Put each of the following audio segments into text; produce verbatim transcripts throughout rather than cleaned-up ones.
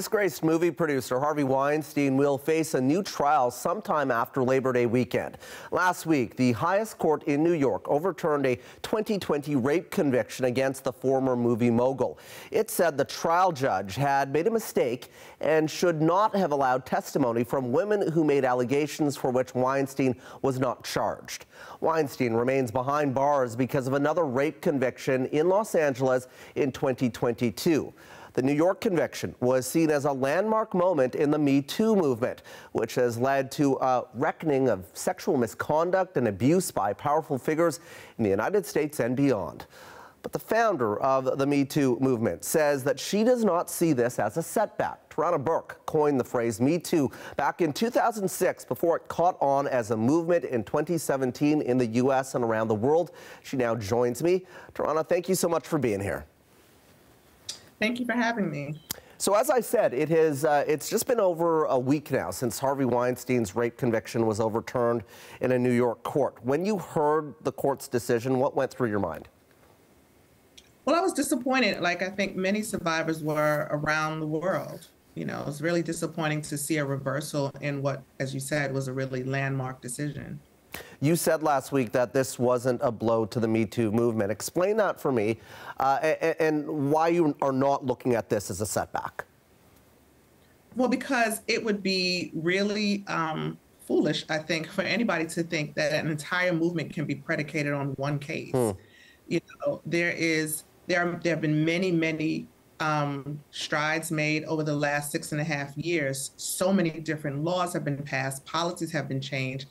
Disgraced movie producer Harvey Weinstein will face a new trial sometime after Labor Day weekend. Last week, the highest court in New York overturned a twenty twenty rape conviction against the former movie mogul. It said the trial judge had made a mistake and should not have allowed testimony from women who made allegations for which Weinstein was not charged. Weinstein remains behind bars because of another rape conviction in Los Angeles in twenty twenty-two. The New York conviction was seen as a landmark moment in the Me Too movement, which has led to a reckoning of sexual misconduct and abuse by powerful figures in the United States and beyond. But the founder of the Me Too movement says that she does not see this as a setback. Tarana Burke coined the phrase Me Too back in two thousand six before it caught on as a movement in twenty seventeen in the U S and around the world. She now joins me. Tarana, thank you so much for being here. Thank you for having me. So as I said, it has, uh, it's just been over a week now since Harvey Weinstein's rape conviction was overturned in a New York court. When you heard the court's decision, what went through your mind? Well, I was disappointed, like I think many survivors were around the world. You know, it was really disappointing to see a reversal in what, as you said, was a really landmark decision. You said last week that this wasn't a blow to the Me Too movement. Explain that for me uh, and, and why you are not looking at this as a setback. Well, because it would be really um, foolish, I think, for anybody to think that an entire movement can be predicated on one case. Hmm. You know, there is, there, there have been many, many um, strides made over the last six and a half years. So many different laws have been passed, policies have been changed.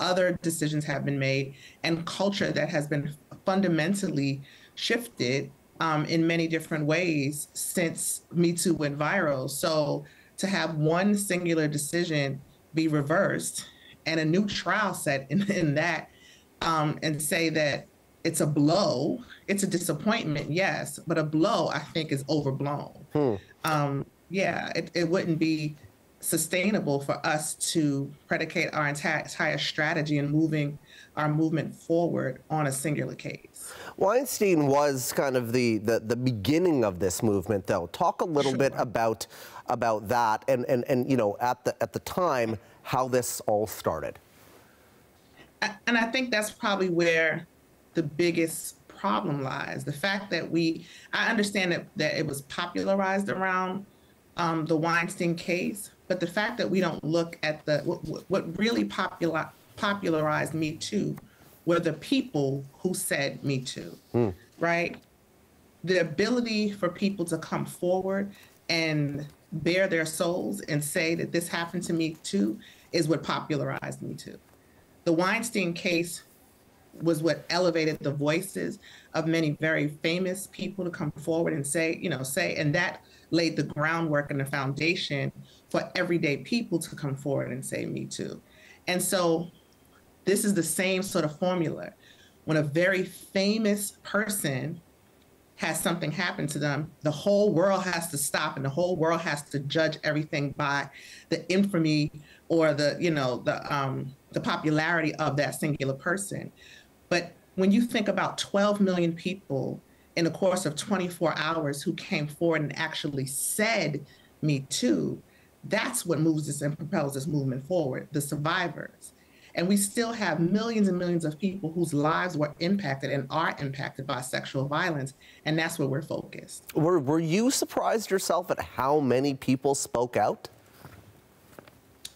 Other decisions have been made, and culture that has been fundamentally shifted um, in many different ways since Me Too went viral. So to have one singular decision be reversed and a new trial set in, in that um, and say that it's a blow, it's a disappointment, yes, but a blow I think is overblown. Hmm. Um, yeah, it, it wouldn't be sustainable for us to predicate our entire, entire strategy and moving our movement forward on a singular case. Weinstein was kind of the, the, the beginning of this movement, though. Talk a little sure. bit about, about that and, and, and, you know, at the, at the time, how this all started. And I think that's probably where the biggest problem lies. The fact that we, I understand that, that it was popularized around um, the Weinstein case, but the fact that we don't look at the, what, what really popular, popularized Me Too were the people who said Me Too, mm. right? The ability for people to come forward and bare their souls and say that this happened to me too is what popularized Me Too. The Weinstein case was what elevated the voices of many very famous people to come forward and say, you know, say, and that laid the groundwork and the foundation for everyday people to come forward and say Me Too. And so this is the same sort of formula. When a very famous person has something happen to them, the whole world has to stop and the whole world has to judge everything by the infamy or the, you know, the, um, the popularity of that singular person. But when you think about twelve million people in the course of twenty-four hours who came forward and actually said Me Too, that's what moves this and propels this movement forward, the survivors. And we still have millions and millions of people whose lives were impacted and are impacted by sexual violence, and that's where we're focused. Were, were you surprised yourself at how many people spoke out?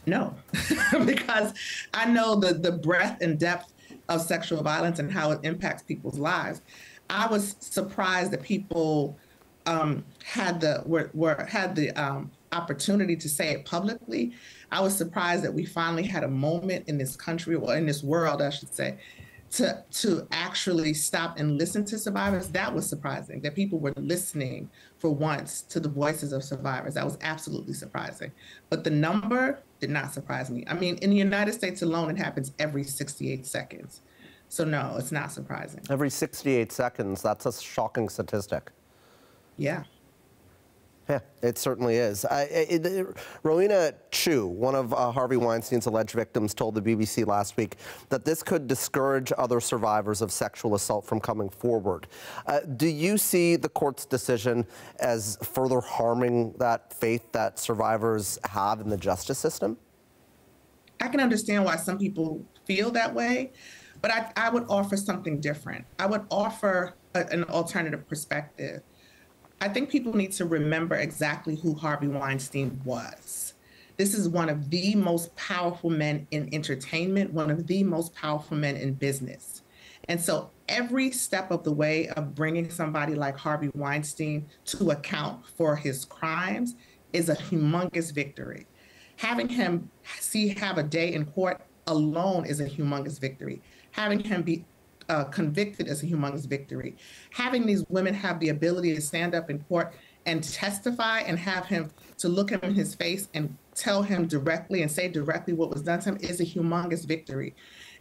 No, because I know the, the breadth and depth of sexual violence and how it impacts people's lives. I was surprised that people um, had the, were, were, had the, um, opportunity to say it publicly. I was surprised that we finally had a moment in this country, or in this world, I should say, to, to actually stop and listen to survivors. That was surprising, that people were listening for once to the voices of survivors. That was absolutely surprising. But the number did not surprise me. I mean, in the United States alone, it happens every sixty-eight seconds. So no, it's not surprising. Every sixty-eight seconds, that's a shocking statistic. Yeah. Yeah, it certainly is. I, it, it, Rowena Chu, one of uh, Harvey Weinstein's alleged victims, told the B B C last week that this could discourage other survivors of sexual assault from coming forward. Uh, do you see the court's decision as further harming that faith that survivors have in the justice system? I can understand why some people feel that way, but I, I would offer something different. I would offer a, an alternative perspective. I think people need to remember exactly who Harvey Weinstein was. This is one of the most powerful men in entertainment, one of the most powerful men in business. And so every step of the way of bringing somebody like Harvey Weinstein to account for his crimes is a humongous victory. Having him see have a day in court alone is a humongous victory. Having him be uh, convicted is a humongous victory. Having these women have the ability to stand up in court and testify and have him to look him in his face and tell him directly and say directly what was done to him is a humongous victory.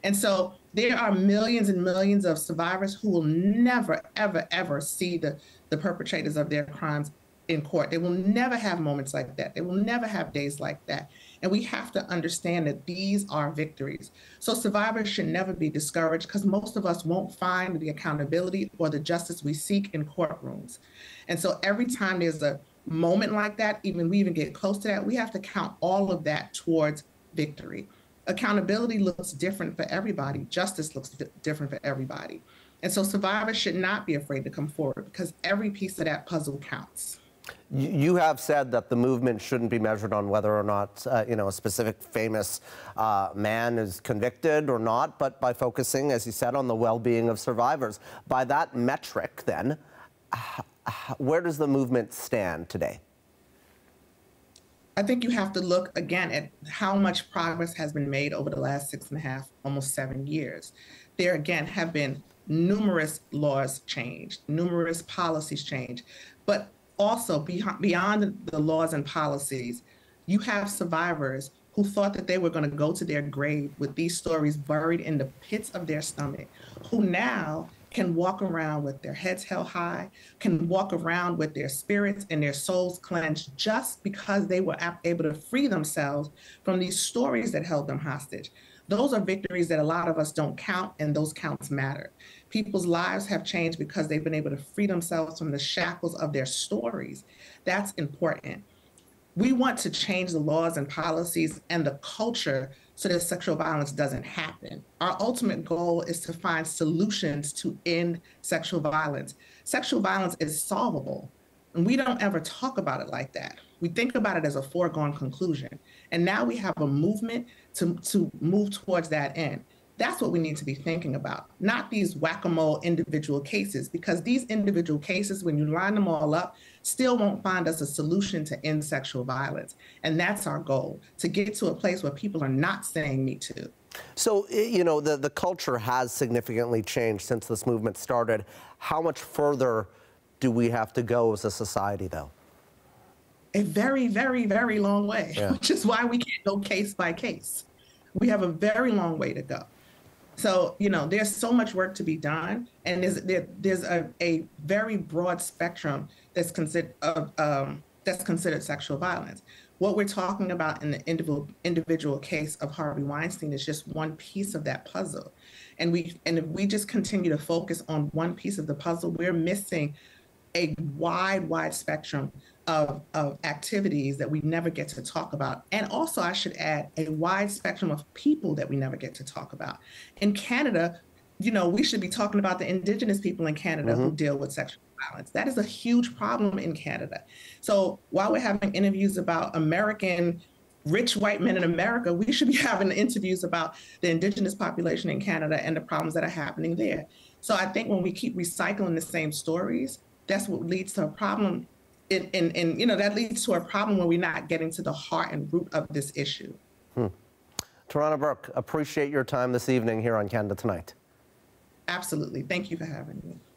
And so there are millions and millions of survivors who will never, ever, ever see the, the perpetrators of their crimes in court. They will never have moments like that. They will never have days like that. And we have to understand that these are victories. So survivors should never be discouraged, because most of us won't find the accountability or the justice we seek in courtrooms. And so every time there's a moment like that, even we even get close to that, we have to count all of that towards victory. Accountability looks different for everybody. Justice looks different for everybody. And so survivors should not be afraid to come forward, because every piece of that puzzle counts. You have said that the movement shouldn't be measured on whether or not uh, you know, a specific famous uh, man is convicted or not, but by focusing, as you said, on the well-being of survivors. By that metric, then, where does the movement stand today? I think you have to look, again, at how much progress has been made over the last six and a half, almost seven years. There, again, have been numerous laws changed, numerous policies changed, but also, beyond the laws and policies, you have survivors who thought that they were going to go to their grave with these stories buried in the pits of their stomach, who now can walk around with their heads held high, can walk around with their spirits and their souls cleansed, just because they were able to free themselves from these stories that held them hostage. Those are victories that a lot of us don't count, and those counts matter. People's lives have changed because they've been able to free themselves from the shackles of their stories. That's important. We want to change the laws and policies and the culture so that sexual violence doesn't happen. Our ultimate goal is to find solutions to end sexual violence. Sexual violence is solvable, and we don't ever talk about it like that. We think about it as a foregone conclusion. And now we have a movement to, to move towards that end. That's what we need to be thinking about, not these whack-a-mole individual cases, because these individual cases, when you line them all up, still won't find us a solution to end sexual violence. And that's our goal, to get to a place where people are not saying "Me Too." So, you know, the, the culture has significantly changed since this movement started. How much further do we have to go as a society, though? A very, very, very long way, yeah. Which is why we can't go case by case. We have a very long way to go. So, you know, there's so much work to be done, and there's there, there's a, a very broad spectrum that's considered uh, um, that's considered sexual violence. What we're talking about in the individual individual case of Harvey Weinstein is just one piece of that puzzle, and we and if we just continue to focus on one piece of the puzzle, we're missing a wide, wide spectrum of, of activities that we never get to talk about. And also, I should add, a wide spectrum of people that we never get to talk about. In Canada, you know, we should be talking about the Indigenous people in Canada mm-hmm. who deal with sexual violence. That is a huge problem in Canada. So while we're having interviews about American rich white men in America, we should be having interviews about the Indigenous population in Canada and the problems that are happening there. So I think when we keep recycling the same stories, that's what leads to a problem, and, and, and you know, that leads to a problem when we're not getting to the heart and root of this issue. Hmm. Tarana Burke, appreciate your time this evening here on Canada Tonight. Absolutely. Thank you for having me.